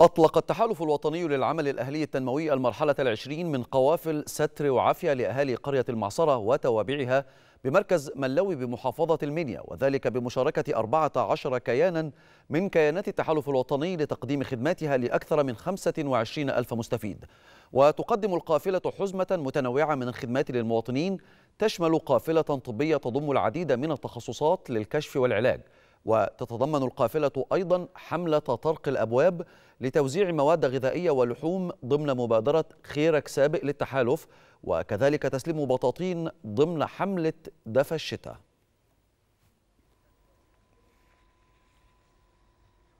أطلق التحالف الوطني للعمل الأهلي التنموي المرحلة ال20 من قوافل ستر وعافية لأهالي قرية المعصرة وتوابعها بمركز ملوي بمحافظة المنيا، وذلك بمشاركة 14 كيانا من كيانات التحالف الوطني لتقديم خدماتها لأكثر من 25,000 مستفيد. وتقدم القافلة حزمة متنوعة من الخدمات للمواطنين، تشمل قافلة طبية تضم العديد من التخصصات للكشف والعلاج. وتتضمن القافلة أيضا حملة طرق الأبواب لتوزيع مواد غذائية ولحوم ضمن مبادرة خيرك سابق للتحالف، وكذلك تسليم بطاطين ضمن حملة دفى الشتاء.